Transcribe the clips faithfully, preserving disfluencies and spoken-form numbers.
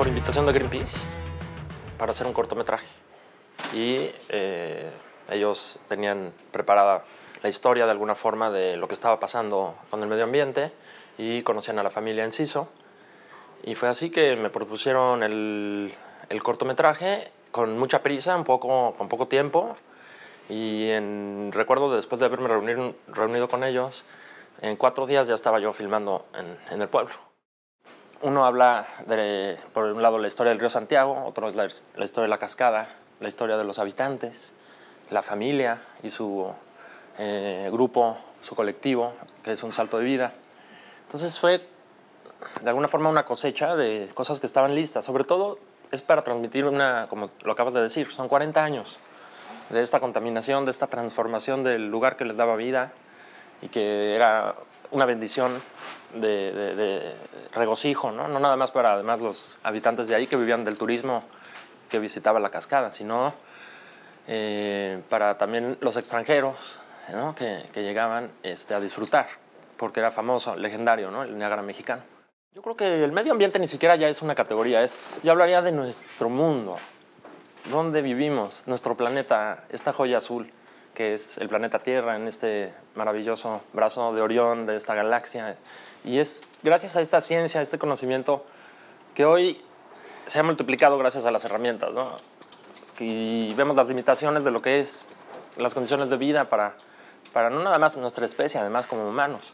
por invitación de Greenpeace para hacer un cortometraje. Y eh, ellos tenían preparada la historia de alguna forma de lo que estaba pasando con el medio ambiente y conocían a la familia Enciso. Y fue así que me propusieron el, el cortometraje con mucha prisa, un poco, con poco tiempo. Y en, recuerdo de después de haberme reunir, reunido con ellos, en cuatro días ya estaba yo filmando en, en el pueblo. Uno habla, de, por un lado, la historia del río Santiago, otro es la, la historia de la cascada, la historia de los habitantes, la familia y su eh, grupo, su colectivo, que es un salto de vida. Entonces fue, de alguna forma, una cosecha de cosas que estaban listas. Sobre todo es para transmitir una, como lo acabas de decir, son cuarenta años. De esta contaminación, de esta transformación del lugar que les daba vida y que era una bendición de, de, de regocijo, ¿no? No nada más para además los habitantes de ahí que vivían del turismo que visitaba la cascada, sino eh, para también los extranjeros, ¿no? que, que llegaban este, a disfrutar, porque era famoso, legendario, ¿no? El Niágara mexicano. Yo creo que el medio ambiente ni siquiera ya es una categoría, es, yo hablaría de nuestro mundo. ¿Dónde vivimos? Nuestro planeta, esta joya azul, que es el planeta Tierra, en este maravilloso brazo de Orión, de esta galaxia. Y es gracias a esta ciencia, a este conocimiento, que hoy se ha multiplicado gracias a las herramientas, ¿no? Y vemos las limitaciones de lo que es las condiciones de vida para, para no nada más nuestra especie, además como humanos.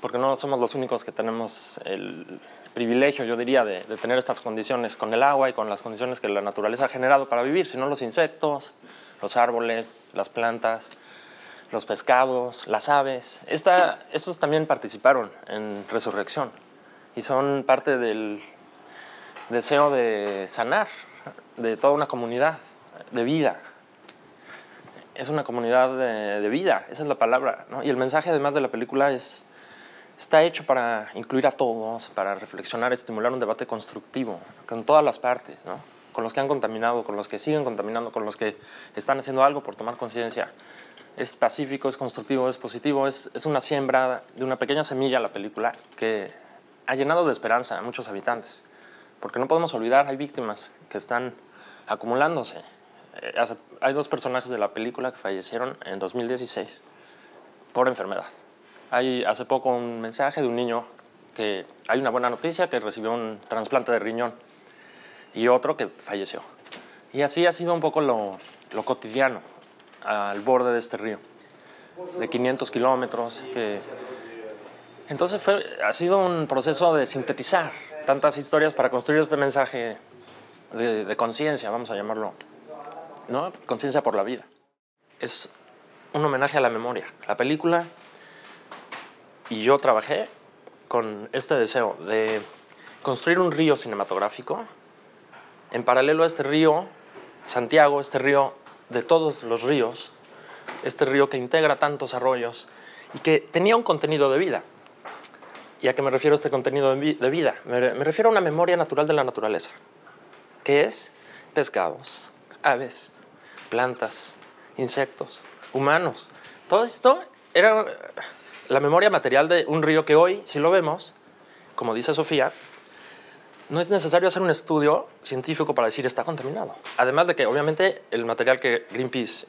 Porque no somos los únicos que tenemos el privilegio, yo diría, de, de tener estas condiciones con el agua y con las condiciones que la naturaleza ha generado para vivir, sino los insectos, los árboles, las plantas, los pescados, las aves. Esta, estos también participaron en Resurrección y son parte del deseo de sanar de toda una comunidad de vida. Es una comunidad de, de vida, esa es la palabra, ¿no? Y el mensaje además de la película es... Está hecho para incluir a todos, para reflexionar, estimular un debate constructivo con todas las partes, ¿no? Con los que han contaminado, con los que siguen contaminando, con los que están haciendo algo por tomar conciencia. Es pacífico, es constructivo, es positivo, es, es una siembra de una pequeña semilla la película que ha llenado de esperanza a muchos habitantes. Porque no podemos olvidar, hay víctimas que están acumulándose. Hay dos personajes de la película que fallecieron en dos mil dieciséis por enfermedad. Hay hace poco un mensaje de un niño que hay una buena noticia, que recibió un trasplante de riñón y otro que falleció. Y así ha sido un poco lo, lo cotidiano al borde de este río, de quinientos kilómetros. Que... Entonces fue, ha sido un proceso de sintetizar tantas historias para construir este mensaje de, de conciencia, vamos a llamarlo, ¿no? Conciencia por la vida. Es un homenaje a la memoria. La película... Y yo trabajé con este deseo de construir un río cinematográfico en paralelo a este río Santiago, este río de todos los ríos, este río que integra tantos arroyos y que tenía un contenido de vida. ¿Y a qué me refiero este contenido de vida? Me, me refiero a una memoria natural de la naturaleza, que es pescados, aves, plantas, insectos, humanos. Todo esto era... La memoria material de un río que hoy, si lo vemos, como dice Sofía, no es necesario hacer un estudio científico para decir está contaminado. Además de que, obviamente, el material que Greenpeace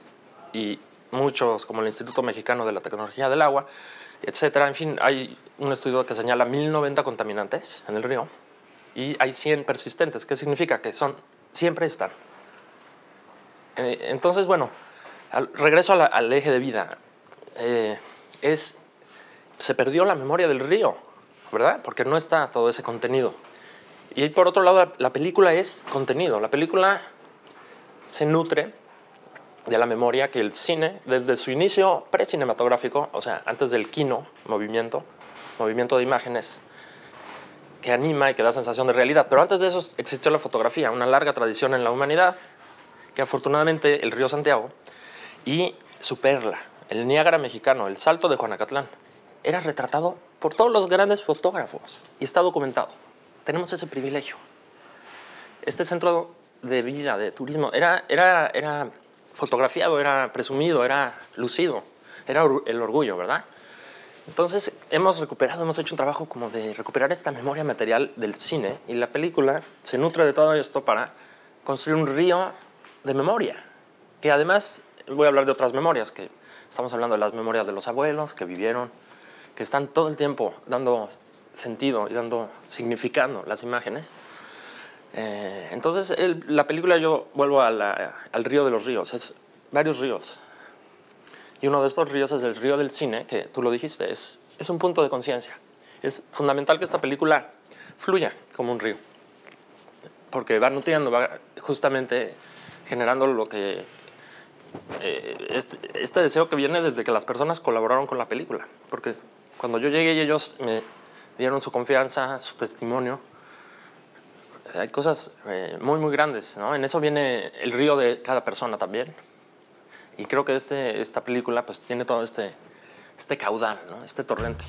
y muchos, como el Instituto Mexicano de la Tecnología del Agua, etcétera, en fin, hay un estudio que señala mil noventa contaminantes en el río y hay cien persistentes. ¿Qué significa? Que son, siempre están. Entonces, bueno, al, regreso a la, al eje de vida. Eh, es... Se perdió la memoria del río, ¿verdad? Porque no está todo ese contenido. Y por otro lado, la película es contenido. La película se nutre de la memoria que el cine, desde su inicio precinematográfico, o sea, antes del kino, movimiento, movimiento de imágenes, que anima y que da sensación de realidad. Pero antes de eso existió la fotografía, una larga tradición en la humanidad, que afortunadamente el río Santiago y su perla, el Niágara mexicano, el salto de Juanacatlán, era retratado por todos los grandes fotógrafos y está documentado. Tenemos ese privilegio. Este centro de vida, de turismo, era, era, era fotografiado, era presumido, era lucido, era el orgullo, ¿verdad? Entonces, hemos recuperado, hemos hecho un trabajo como de recuperar esta memoria material del cine, y la película se nutre de todo esto para construir un río de memoria, que además voy a hablar de otras memorias, que estamos hablando de las memorias de los abuelos que vivieron, que están todo el tiempo dando sentido y dando, significando las imágenes. Eh, entonces, el, la película, yo vuelvo a la, al río de los ríos, es varios ríos. Y uno de estos ríos es el río del cine, que tú lo dijiste, es, es un punto de conciencia. Es fundamental que esta película fluya como un río, porque va nutriendo, va justamente generando lo que, eh, este, este deseo que viene desde que las personas colaboraron con la película. Porque cuando yo llegué y ellos me dieron su confianza, su testimonio, hay cosas eh, muy, muy grandes, ¿no? En eso viene el río de cada persona también. Y creo que este, esta película pues tiene todo este, este caudal, ¿no? Este torrente.